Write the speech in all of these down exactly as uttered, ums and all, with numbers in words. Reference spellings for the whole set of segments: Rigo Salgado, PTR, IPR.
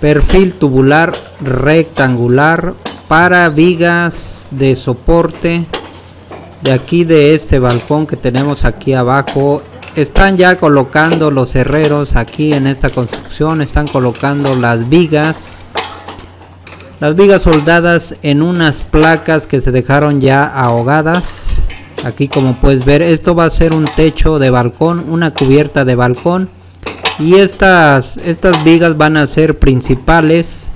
perfil tubular rectangular para vigas de soporte de aquí de este balcón que tenemos aquí abajo. Están ya colocando los herreros aquí en esta construcción, están colocando las vigas las vigas soldadas en unas placas que se dejaron ya ahogadas. Aquí, como puedes ver, esto va a ser un techo de balcón, una cubierta de balcón, y estas estas vigas van a ser principales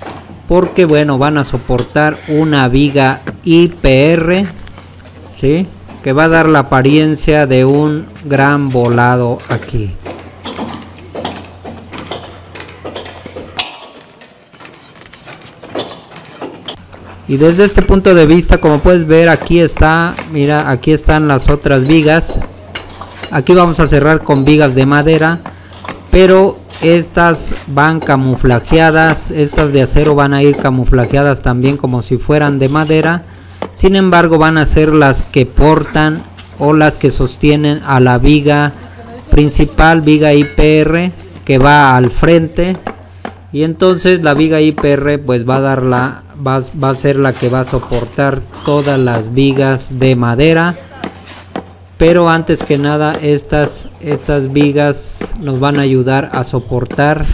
porque, bueno, van a soportar una viga I P R, ¿sí?, que va a dar la apariencia de un gran volado aquí. Y desde este punto de vista, como puedes ver, aquí está, mira, aquí están las otras vigas. Aquí vamos a cerrar con vigas de madera, pero estas van camuflajeadas, estas de acero van a ir camuflajeadas también como si fueran de madera. Sin embargo, van a ser las que portan o las que sostienen a la viga principal, viga I P R, que va al frente. Y entonces la viga I P R pues va a dar la, va, va a ser la que va a soportar todas las vigas de madera. Pero antes que nada, estas, estas vigas nos van a ayudar a soportar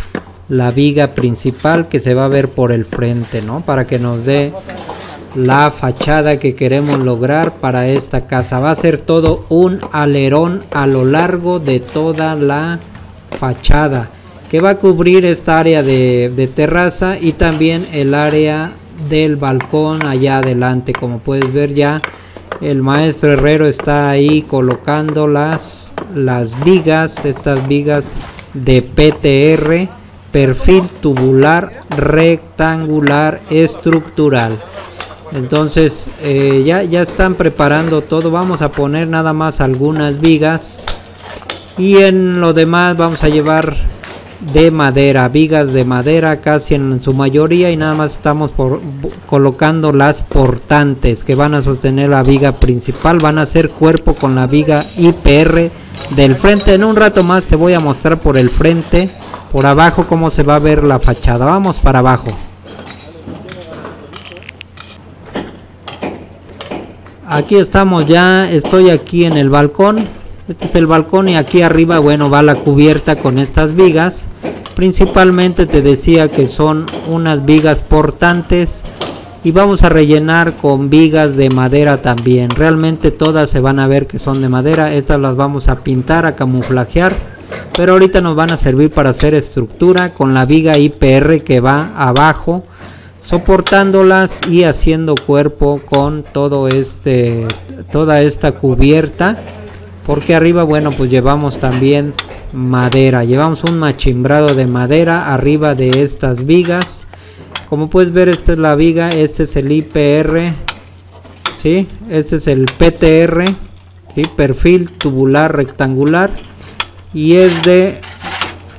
la viga principal que se va a ver por el frente, ¿no?, para que nos dé la fachada que queremos lograr para esta casa. Va a ser todo un alerón a lo largo de toda la fachada, que va a cubrir esta área de, de terraza y también el área del balcón allá adelante. Como puedes ver, ya el maestro herrero está ahí colocando las, las vigas, estas vigas de P T R, perfil tubular rectangular estructural. Entonces eh, ya, ya están preparando todo. Vamos a poner nada más algunas vigas y en lo demás vamos a llevar de madera, vigas de madera casi en su mayoría, y nada más estamos por, colocando las portantes que van a sostener la viga principal, van a hacer cuerpo con la viga I P R del frente. En un rato más te voy a mostrar por el frente, por abajo, cómo se va a ver la fachada. Vamos para abajo. Aquí estamos ya, estoy aquí en el balcón. Este es el balcón y aquí arriba, bueno, va la cubierta con estas vigas. Principalmente te decía que son unas vigas portantes y vamos a rellenar con vigas de madera también. Realmente todas se van a ver que son de madera. Estas las vamos a pintar, a camuflajear, pero ahorita nos van a servir para hacer estructura con la viga I P R que va abajo, soportándolas y haciendo cuerpo con todo este, toda esta cubierta, porque arriba, bueno, pues llevamos también madera, llevamos un machimbrado de madera arriba de estas vigas. Como puedes ver, esta es la viga, este es el I P R, ¿sí?, este es el P T R, ¿sí?, perfil tubular rectangular, y es de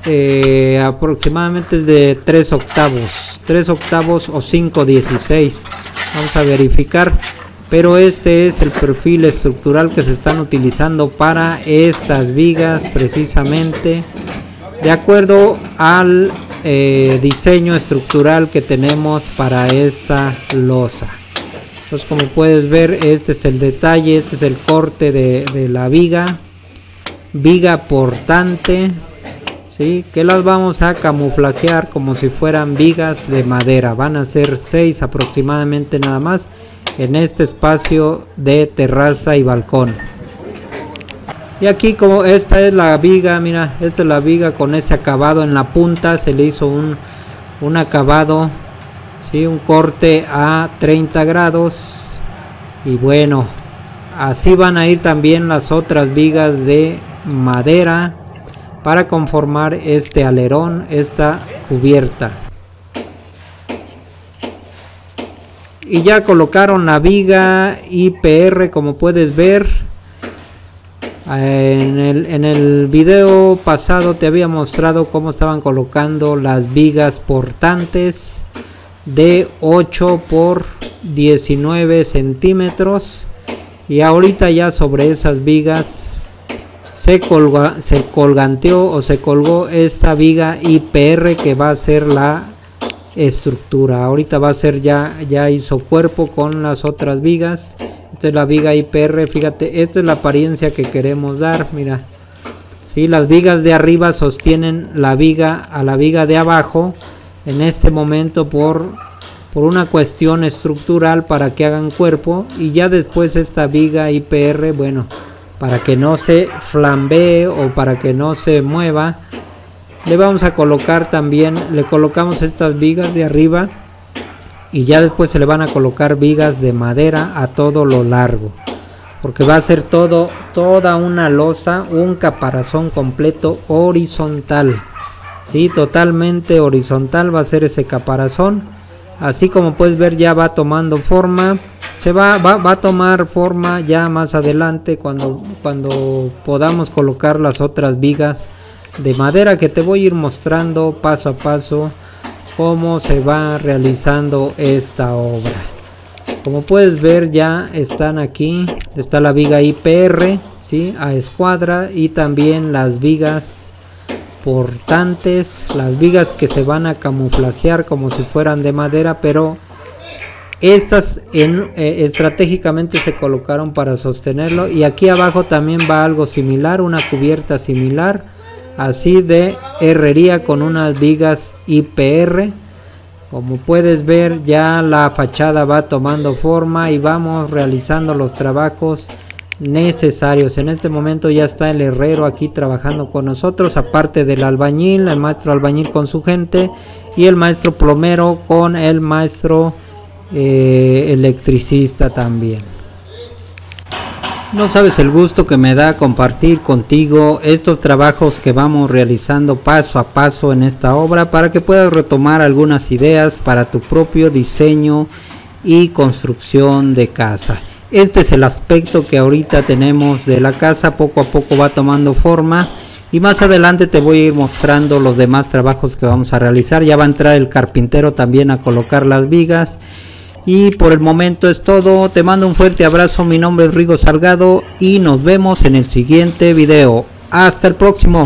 Eh, aproximadamente de tres octavos o cinco dieciséis. Vamos a verificar, pero este es el perfil estructural que se están utilizando para estas vigas, precisamente de acuerdo al eh, diseño estructural que tenemos para esta losa. Entonces, como puedes ver, este es el detalle, este es el corte de, de la viga viga portante, ¿sí?, que las vamos a camuflajear como si fueran vigas de madera. Van a ser seis aproximadamente nada más en este espacio de terraza y balcón. Y aquí, como esta es la viga, mira, esta es la viga con ese acabado en la punta, se le hizo un, un acabado, ¿sí?, un corte a treinta grados. Y bueno, así van a ir también las otras vigas de madera para conformar este alerón, esta cubierta. Y ya colocaron la viga I P R, como puedes ver. En el, en el video pasado te había mostrado cómo estaban colocando las vigas portantes de ocho por diecinueve centímetros. Y ahorita ya sobre esas vigas Se, colga, se colganteó o se colgó esta viga I P R que va a ser la estructura. Ahorita va a ser ya, ya isocuerpo con las otras vigas. Esta es la viga I P R, fíjate, esta es la apariencia que queremos dar, mira. Sí, las vigas de arriba sostienen la viga a la viga de abajo en este momento por, por una cuestión estructural para que hagan cuerpo, y ya después esta viga I P R, bueno, para que no se flambee o para que no se mueva, le vamos a colocar también, le colocamos estas vigas de arriba y ya después se le van a colocar vigas de madera a todo lo largo. Porque va a ser todo, toda una losa, un caparazón completo horizontal. Sí, totalmente horizontal va a ser ese caparazón. Así como puedes ver, ya va tomando forma. Se va, va, va a tomar forma ya más adelante cuando, cuando podamos colocar las otras vigas de madera, que te voy a ir mostrando paso a paso cómo se va realizando esta obra. Como puedes ver, ya están aquí, está la viga I P R, ¿sí?, a escuadra, y también las vigas portantes, las vigas que se van a camuflajear como si fueran de madera, pero estas en, eh, estratégicamente se colocaron para sostenerlo. Y aquí abajo también va algo similar, una cubierta similar, así de herrería, con unas vigas I P R. Como puedes ver, ya la fachada va tomando forma y vamos realizando los trabajos necesarios. En este momento ya está el herrero aquí trabajando con nosotros, aparte del albañil, el maestro albañil con su gente, y el maestro plomero con el maestro eh, electricista también. No sabes el gusto que me da compartir contigo estos trabajos que vamos realizando paso a paso en esta obra, para que puedas retomar algunas ideas para tu propio diseño y construcción de casa. Este es el aspecto que ahorita tenemos de la casa, poco a poco va tomando forma, y más adelante te voy a ir mostrando los demás trabajos que vamos a realizar. Ya va a entrar el carpintero también a colocar las vigas. Y por el momento es todo, te mando un fuerte abrazo, mi nombre es Rigo Salgado y nos vemos en el siguiente video. Hasta el próximo.